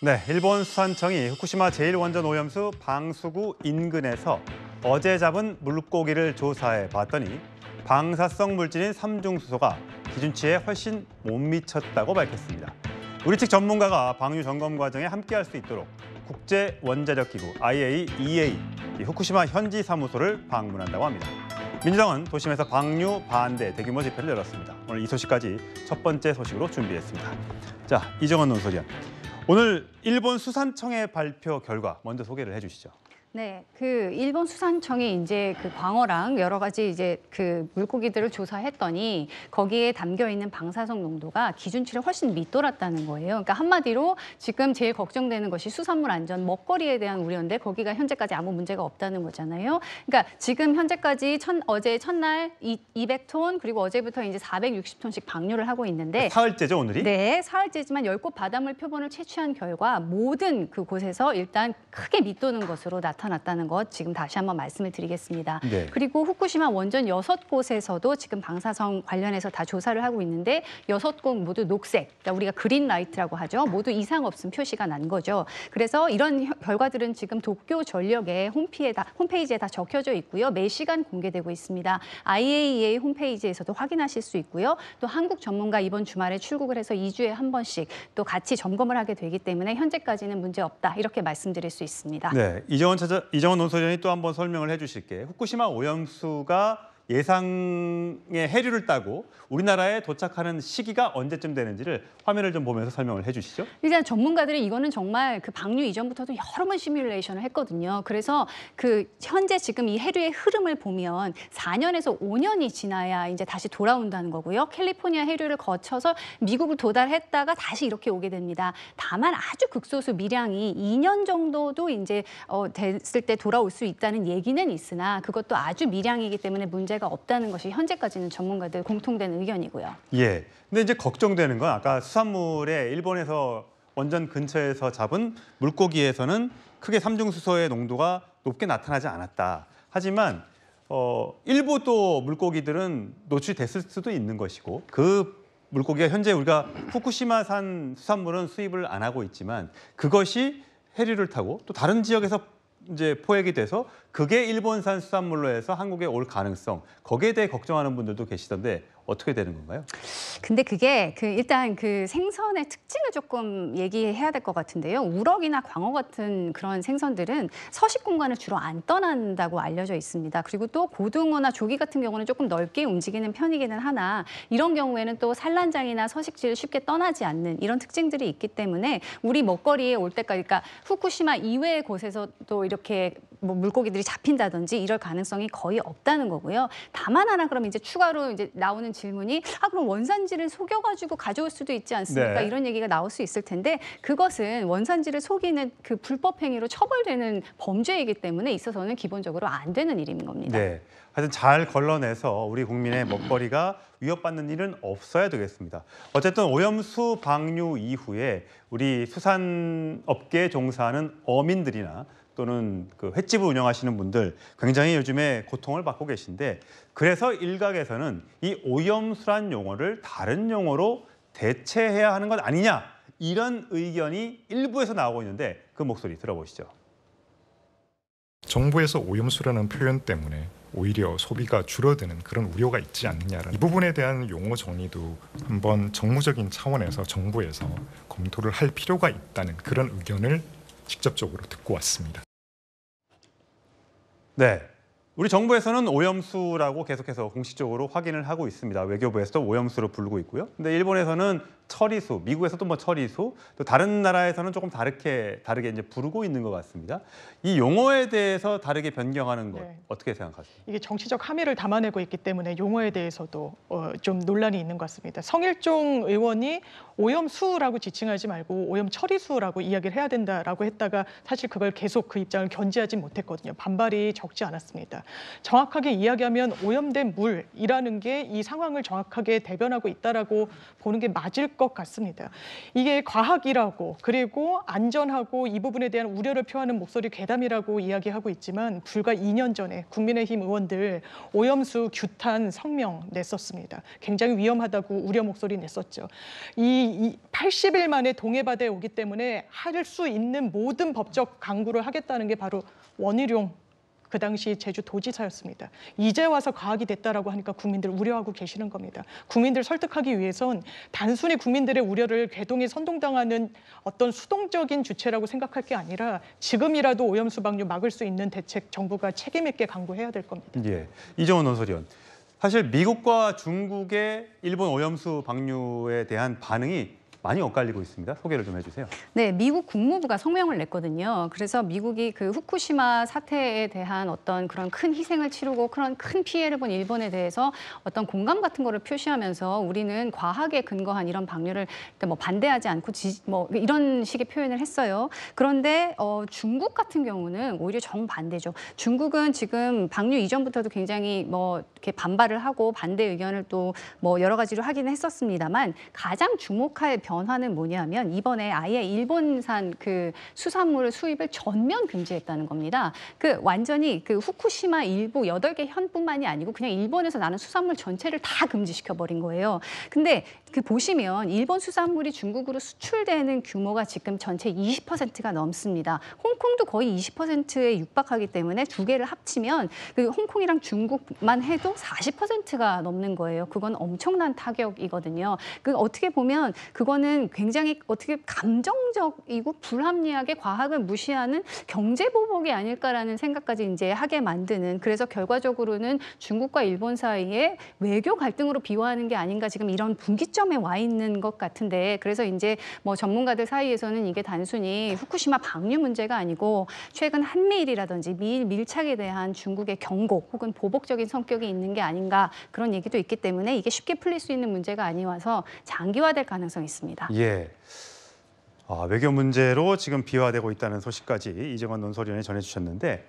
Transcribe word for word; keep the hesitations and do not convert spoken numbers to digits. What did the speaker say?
네, 일본 수산청이 후쿠시마 제일 원전 오염수 방수구 인근에서 어제 잡은 물고기를 조사해 봤더니 방사성 물질인 삼중수소가 기준치에 훨씬 못 미쳤다고 밝혔습니다. 우리 측 전문가가 방류 점검 과정에 함께할 수 있도록 국제원자력기구 아이에이이에이 후쿠시마 현지 사무소를 방문한다고 합니다. 민주당은 도심에서 방류 반대 대규모 집회를 열었습니다. 오늘 이 소식까지 첫 번째 소식으로 준비했습니다. 자, 이정은 논설위원, 오늘 일본 수산청의 발표 결과 먼저 소개를 해주시죠. 네, 그 일본 수산청이 이제 그 광어랑 여러 가지 이제 그 물고기들을 조사했더니 거기에 담겨 있는 방사성 농도가 기준치를 훨씬 밑돌았다는 거예요. 그러니까 한마디로 지금 제일 걱정되는 것이 수산물 안전, 먹거리에 대한 우려인데 거기가 현재까지 아무 문제가 없다는 거잖아요. 그러니까 지금 현재까지 천, 어제 첫날 이백 톤 그리고 어제부터 이제 사백육십 톤씩 방류를 하고 있는데, 사흘째죠 오늘이? 네, 사흘째지만 열곳 바닷물 표본을 채취한 결과 모든 그 곳에서 일단 크게 밑도는 것으로 나타났습니다. 나타났다는 것 지금 다시 한번 말씀을 드리겠습니다. 네. 그리고 후쿠시마 원전 여섯 곳에서도 지금 방사성 관련해서 다 조사를 하고 있는데 여섯 곳 모두 녹색, 그러니까 우리가 그린 라이트라고 하죠. 모두 이상 없음 표시가 난 거죠. 그래서 이런 결과들은 지금 도쿄 전력의 홈페이지에다, 홈페이지에 다 적혀져 있고요. 매시간 공개되고 있습니다. 아이에이이에이 홈페이지에서도 확인하실 수 있고요. 또 한국 전문가 이번 주말에 출국을 해서 이 주에 한 번씩 또 같이 점검을 하게 되기 때문에 현재까지는 문제 없다, 이렇게 말씀드릴 수 있습니다. 네, 이정원 이정은 논설위원이 또 한 번 설명을 해주실 게, 후쿠시마 오염수가 예상의 해류를 따고 우리나라에 도착하는 시기가 언제쯤 되는지를 화면을 좀 보면서 설명을 해주시죠. 일단 전문가들이 이거는 정말 그 방류 이전부터도 여러 번 시뮬레이션을 했거든요. 그래서 그 현재 지금 이 해류의 흐름을 보면 사 년에서 오 년이 지나야 이제 다시 돌아온다는 거고요. 캘리포니아 해류를 거쳐서 미국을 도달했다가 다시 이렇게 오게 됩니다. 다만 아주 극소수 미량이 이 년 정도도 이제 어 됐을 때 돌아올 수 있다는 얘기는 있으나 그것도 아주 미량이기 때문에 문제 없다는 것이 현재까지는 전문가들 공통된 의견이고요. 예. 근데 이제 걱정되는 건 아까 수산물에 일본에서 원전 근처에서 잡은 물고기에서는 크게 삼중수소의 농도가 높게 나타나지 않았다. 하지만 어, 일부 또 물고기들은 노출됐을 수도 있는 것이고, 그 물고기가 현재 우리가 후쿠시마산 수산물은 수입을 안 하고 있지만 그것이 해류를 타고 또 다른 지역에서 이제 포획이 돼서 그게 일본산 수산물로 해서 한국에 올 가능성, 거기에 대해 걱정하는 분들도 계시던데 어떻게 되는 건가요? 근데 그게 그 일단 그 생선의 특징을 조금 얘기해야 될 것 같은데요. 우럭이나 광어 같은 그런 생선들은 서식 공간을 주로 안 떠난다고 알려져 있습니다. 그리고 또 고등어나 조기 같은 경우는 조금 넓게 움직이는 편이기는 하나 이런 경우에는 또 산란장이나 서식지를 쉽게 떠나지 않는 이런 특징들이 있기 때문에 우리 먹거리에 올 때까지, 그러니까 후쿠시마 이외의 곳에서 또 이렇게 뭐 물고기들이 잡힌다든지 이럴 가능성이 거의 없다는 거고요. 다만 하나 그럼 이제 추가로 이제 나오는 질문이, 아 그럼 원산지를 속여가지고 가져올 수도 있지 않습니까? 네. 이런 얘기가 나올 수 있을 텐데 그것은 원산지를 속이는 그 불법 행위로 처벌되는 범죄이기 때문에 있어서는 기본적으로 안 되는 일인 겁니다. 네, 하여튼 잘 걸러내서 우리 국민의 먹거리가 위협받는 일은 없어야 되겠습니다. 어쨌든 오염수 방류 이후에 우리 수산업계에 종사하는 어민들이나 또는 그 횟집을 운영하시는 분들 굉장히 요즘에 고통을 받고 계신데, 그래서 일각에서는 이 오염수란 용어를 다른 용어로 대체해야 하는 것 아니냐, 이런 의견이 일부에서 나오고 있는데 그 목소리 들어보시죠. 정부에서 오염수라는 표현 때문에 오히려 소비가 줄어드는 그런 우려가 있지 않느냐라는, 이 부분에 대한 용어 정리도 한번 정무적인 차원에서 정부에서 검토를 할 필요가 있다는 그런 의견을 직접적으로 듣고 왔습니다. 네, 우리 정부에서는 오염수라고 계속해서 공식적으로 확인을 하고 있습니다. 외교부에서도 오염수로 부르고 있고요. 근데 일본에서는 처리수, 미국에서도 뭐 처리수, 또 다른 나라에서는 조금 다르게 다르게 이제 부르고 있는 것 같습니다. 이 용어에 대해서 다르게 변경하는 것, 네, 어떻게 생각하세요? 이게 정치적 함의를 담아내고 있기 때문에 용어에 대해서도 어, 좀 논란이 있는 것 같습니다. 성일종 의원이 오염수라고 지칭하지 말고 오염 처리수라고 이야기를 해야 된다라고 했다가 사실 그걸 계속 그 입장을 견지하지 못했거든요. 반발이 적지 않았습니다. 정확하게 이야기하면 오염된 물이라는 게 이 상황을 정확하게 대변하고 있다라고 보는 게 맞을 것 같습니다. 이게 과학이라고 그리고 안전하고 이 부분에 대한 우려를 표하는 목소리 괴담이라고 이야기하고 있지만 불과 이 년 전에 국민의힘 의원들 오염수 규탄 성명 냈었습니다. 굉장히 위험하다고 우려 목소리 냈었죠. 이 팔십 일 만에 동해바다에 오기 때문에 할 수 있는 모든 법적 강구를 하겠다는 게 바로 원희룡 그 당시 제주도지사였습니다. 이제 와서 과학이 됐다라고 하니까 국민들 우려하고 계시는 겁니다. 국민들 설득하기 위해선 단순히 국민들의 우려를 괴동이 선동당하는 어떤 수동적인 주체라고 생각할 게 아니라 지금이라도 오염수 방류 막을 수 있는 대책 정부가 책임 있게 강구해야 될 겁니다. 예, 이정은 논설위원. 사실 미국과 중국의 일본 오염수 방류에 대한 반응이 많이 엇갈리고 있습니다. 소개를 좀 해주세요. 네, 미국 국무부가 성명을 냈거든요. 그래서 미국이 그 후쿠시마 사태에 대한 어떤 그런 큰 희생을 치르고 그런 큰 피해를 본 일본에 대해서 어떤 공감 같은 거를 표시하면서 우리는 과학에 근거한 이런 방류를 뭐 반대하지 않고 지, 뭐 이런 식의 표현을 했어요. 그런데 어, 중국 같은 경우는 오히려 정반대죠. 중국은 지금 방류 이전부터도 굉장히 뭐 이렇게 반발을 하고 반대 의견을 또 뭐 여러 가지로 하긴 했었습니다만 가장 주목할 변 변화는 뭐냐면 이번에 아예 일본산 그 수산물 수입을 전면 금지했다는 겁니다. 그 완전히 그 후쿠시마 일부 여덟 개 현뿐만이 아니고 그냥 일본에서 나는 수산물 전체를 다 금지시켜 버린 거예요. 근데 그 보시면 일본 수산물이 중국으로 수출되는 규모가 지금 전체 이십 퍼센트가 넘습니다. 홍콩도 거의 이십 퍼센트에 육박하기 때문에 두 개를 합치면 그 홍콩이랑 중국만 해도 사십 퍼센트가 넘는 거예요. 그건 엄청난 타격이거든요. 그 어떻게 보면 그거는 굉장히 어떻게 감정적이고 불합리하게 과학을 무시하는 경제 보복이 아닐까라는 생각까지 이제 하게 만드는 그래서 결과적으로는 중국과 일본 사이에 외교 갈등으로 비화하는 게 아닌가 지금 이런 분기점에 와 있는 것 같은데 그래서 이제 뭐 전문가들 사이에서는 이게 단순히 후쿠시마 방류 문제가 아니고 최근 한미일이라든지 미일 밀착에 대한 중국의 경고 혹은 보복적인 성격이 있는 게 아닌가 그런 얘기도 있기 때문에 이게 쉽게 풀릴 수 있는 문제가 아니어서 장기화될 가능성이 있습니다. 예, 아, 외교 문제로 지금 비화되고 있다는 소식까지 이정원 논설위원이 전해주셨는데